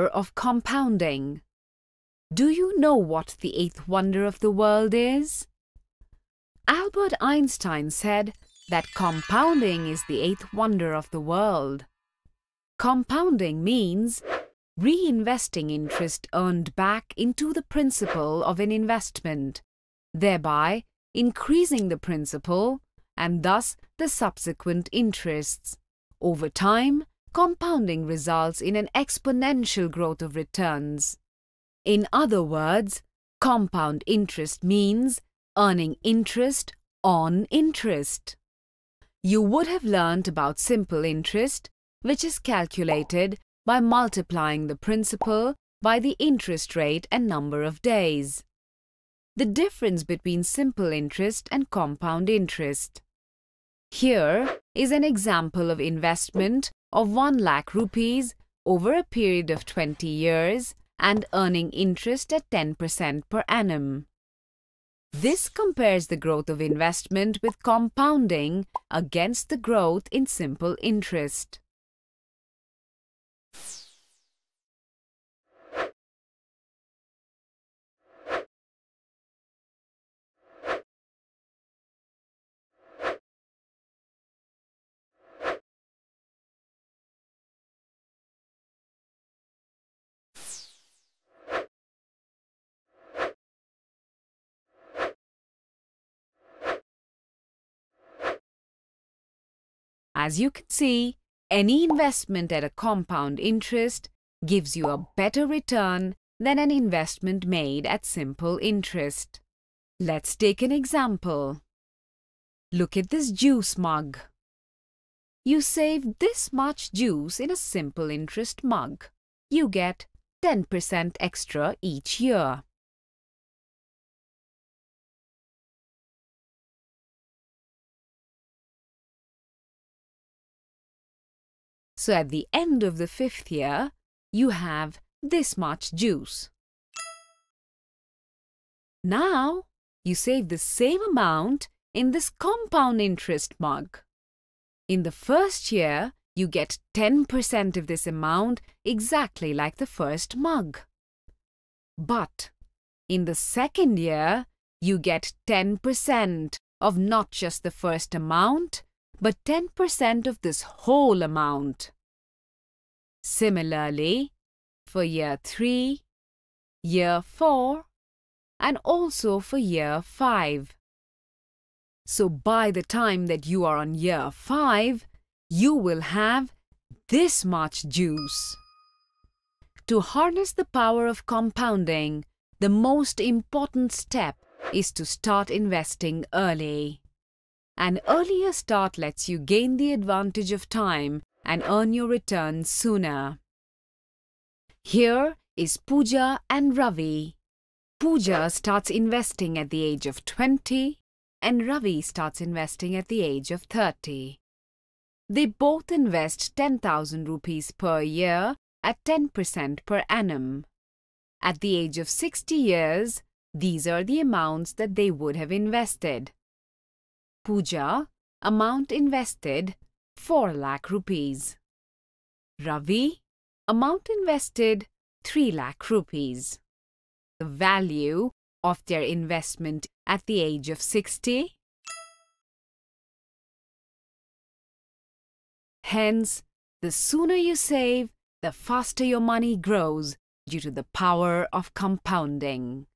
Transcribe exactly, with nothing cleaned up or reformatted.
power of compounding. Do you know what the eighth wonder of the world is? Albert Einstein said that compounding is the eighth wonder of the world. Compounding means reinvesting interest earned back into the principal of an investment, thereby increasing the principal and thus the subsequent interests. Over time, compounding results in an exponential growth of returns. In other words, compound interest means earning interest on interest. You would have learnt about simple interest, which is calculated by multiplying the principal by the interest rate and number of days. The difference between simple interest and compound interest. Here is an example of investment of one lakh rupees over a period of twenty years and earning interest at ten percent per annum. This compares the growth of investment with compounding against the growth in simple interest. As you can see, any investment at a compound interest gives you a better return than an investment made at simple interest. Let's take an example. Look at this juice mug. You save this much juice in a simple interest mug. You get ten percent extra each year. So at the end of the fifth year, you have this much juice. Now, you save the same amount in this compound interest mug. In the first year, you get ten percent of this amount exactly like the first mug. But in the second year, you get ten percent of not just the first amount, but ten percent of this whole amount. Similarly, for year three, year four, and also for year five. So by the time that you are on year five, you will have this much juice. To harness the power of compounding, the most important step is to start investing early. An earlier start lets you gain the advantage of time and earn your returns sooner. Here is Pooja and Ravi. Pooja starts investing at the age of twenty and Ravi starts investing at the age of thirty. They both invest ten thousand rupees per year at ten percent per annum. At the age of sixty years, these are the amounts that they would have invested. Pooja, amount invested four lakh rupees. Ravi, amount invested three lakh rupees. The value of their investment at the age of sixty. Hence, the sooner you save, the faster your money grows due to the power of compounding.